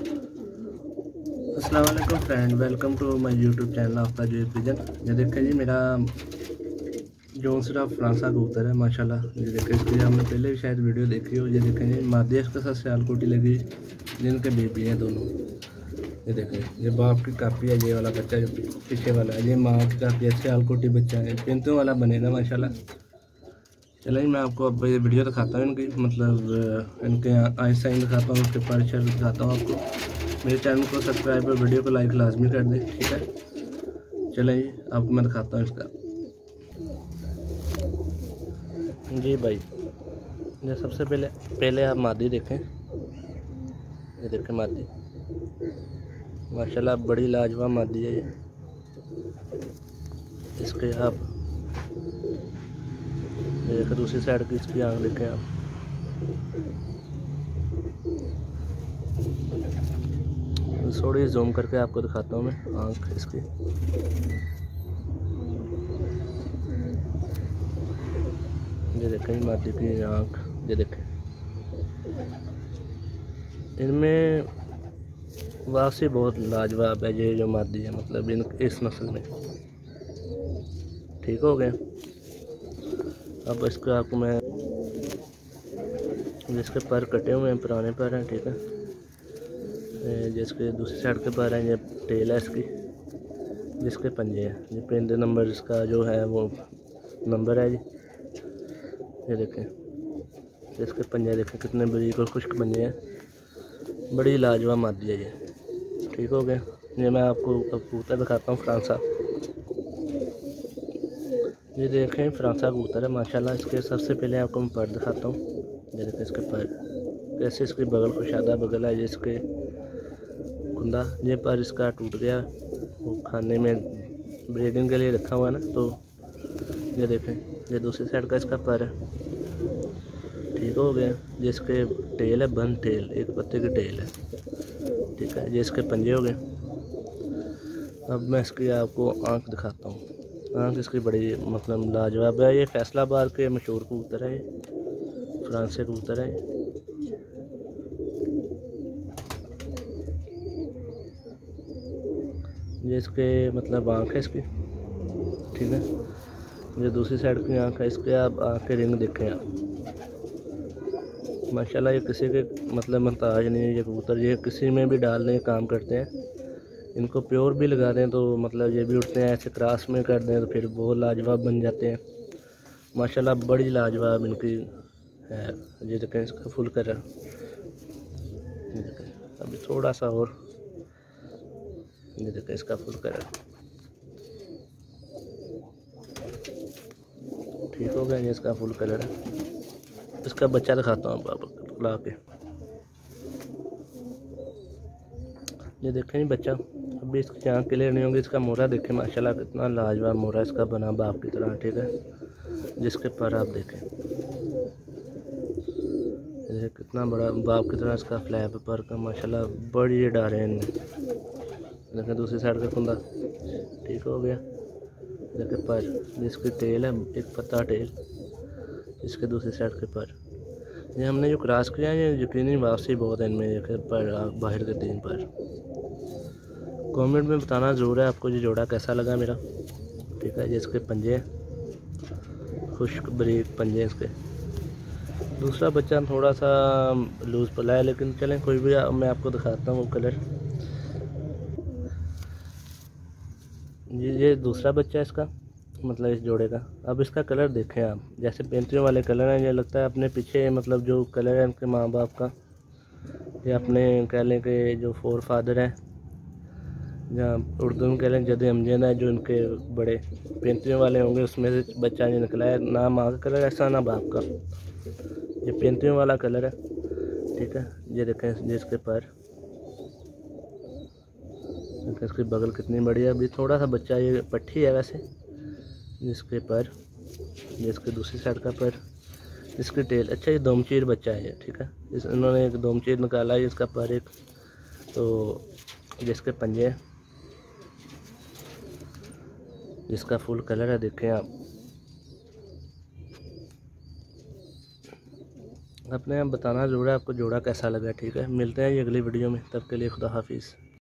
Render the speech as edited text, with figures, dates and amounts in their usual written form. अस्सलाम वालेकुम friend, welcome to my YouTube channel Aftab Javed pigeon. ये देखें जी, मेरा जौनसरा फ्रांसा कबूतर है माशाल्लाह। ये देखें, इसकी हमने पहले भी शायद वीडियो देखी हो। ये देखें जी, मादिया के साथ सियालकोटी लगी, जिनके बेबी हैं दोनों। ये देखें, ये बाप की कापी है, ये वाला बच्चा पीछे वाला है, ये माँ की कापी है, सियालकोटी बच्चा है, पिंतों वाला बनेगा माशाल्लाह। चलिए मैं आपको अब ये वीडियो दिखाता हूँ इनकी, मतलब इनके आई साइन दिखाता हूँ, उसके पर शेयर दिखाता हूँ आपको। मेरे चैनल को सब्सक्राइब और वीडियो को लाइक लाजमी कर दें, ठीक है। चलिए आपको मैं दिखाता हूँ इसका। जी भाई, ये सबसे पहले आप मादी देखें। ये देखें मादी माशाल्लाह, बड़ी लाजवाब मादी है ये। इसके आप देखो दूसरी साइड की इसकी आँख देखें आप। थोड़ी जूम करके आपको दिखाता हूँ मैं आँख इसकी। ये देखें मादी की आँख, ये देखें। इनमें वापसी बहुत लाजवाब है ये जो मादी है, मतलब इन इस नस्ल में। ठीक हो गया, अब इसका आपको मैं जिसके पर कटे हुए हैं पुराने पर हैं, ठीक है। जिसके दूसरी साइड के पर हैं, ये टेल है इसकी, जिसके पंजे हैं। ये पंजे नंबर इसका जो है वो नंबर है जी। ये देखें, इसके पंजे देखें कितने बरीक और खुश्क पंजे हैं। बड़ी लाजवाब मादी है ये, ठीक हो गया। ये मैं आपको कबूतर दिखाता हूँ फ्रांसा। ये देखें फ्रांसा कबूतर है माशाल्लाह। इसके सबसे पहले आपको मैं पर दिखाता हूँ। ये देखें इसके पर कैसे, इसके बगल कुशादा बगल है, जिसके कुंदा। ये पर इसका टूट गया, वो खाने में ब्रीडिंग के लिए रखा हुआ ना, तो ये देखें। ये दूसरी साइड का इसका पर है, ठीक हो गया। जिसके टेल है, बंद टेल, एक पत्ते की टेल है, ठीक है। ये इसके पंजे हो गए। अब मैं इसकी आपको आँख दिखाता हूँ। आँख इसकी बड़ी मतलब लाजवाब है। ये फैसलाबाद के मशहूर कबूतर है, फ्रांसी कबूतर है। ये इसके मतलब आँख है इसकी, ठीक है। ये दूसरी साइड की आँख है इसके। आप आँख के रिंग देखें आप माशाल्लाह। ये किसी के मतलब मोहताज नहीं है ये कबूतर। ये किसी में भी डालने का काम करते हैं। इनको प्योर भी लगा दें तो मतलब ये भी उठते हैं, ऐसे क्रास में कर दें तो फिर बहुत लाजवाब बन जाते हैं माशाल्लाह। बड़ी लाजवाब इनकी है। ये देखें इसका फुल कर रहा, अभी थोड़ा सा और। ये देखें इसका फुल कर रहा, ठीक हो गया। ये इसका फुल कलर है। इसका बच्चा दिखाता हूँ आपको बुला के। ये देखें बच्चा, अभी इसकी आँख क्लियर नहीं होगी। इसका मोरा देखें माशाल्लाह, कितना लाजवाब मोरा इसका बना बाप की तरह, ठीक है। जिसके पर आप देखें, ये कितना बड़ा बाप की तरह इसका फ्लैप पर का माशाल्लाह, बड़ी डाले हैं इनमें। देखें दूसरी साइड का कुंदा, ठीक हो गया। देखें पर, जिसकी टेल है, एक पत्ता टेल, इसके दूसरी साइड के पर। ये हमने जो क्रॉस किया है, ये यकीनी वापसी बहुत है इनमें। ये पर बाहर के दिन पर कमेंट में बताना ज़रूर है आपको ये जोड़ा कैसा लगा मेरा, ठीक है। ये इसके पंजे हैं, खुश्क बरीक पंजे इसके। दूसरा बच्चा थोड़ा सा लूज़ पला है, लेकिन चलें कोई भी। मैं आपको दिखाता हूँ वो कलर। ये दूसरा बच्चा है इसका, मतलब इस जोड़े का। अब इसका कलर देखें आप, जैसे पेंटियों वाले कलर हैं। ये लगता है अपने पीछे मतलब जो कलर है उनके माँ बाप का, या अपने कह लें कि जो फोर फादर हैं, या उर्दू में कह लें जद अमजद है, जो इनके बड़े पेंटियों वाले होंगे, उसमें से बच्चा ये निकला है। ना माँ का कलर ऐसा, ना बाप का, ये पेंटियों वाला कलर है, ठीक है। ये देखें जिसके पर, इसकी बगल कितनी बड़ी है। अभी थोड़ा सा बच्चा, ये पट्टी है वैसे। जिसके पर, जिसके दूसरी साइड का पर, इसकी टेल। अच्छा, ये दोमचीर बच्चा है, ठीक है। इस इन्होंने एक दोमचीर निकाला है, इसका पर एक। तो जिसके पंजे हैं, जिसका फुल कलर है, देखें आप। अपने बताना ज़रूर है आपको जोड़ा कैसा लगा। ठीक है, मिलते हैं ये अगली वीडियो में, तब के लिए खुदा हाफिज़।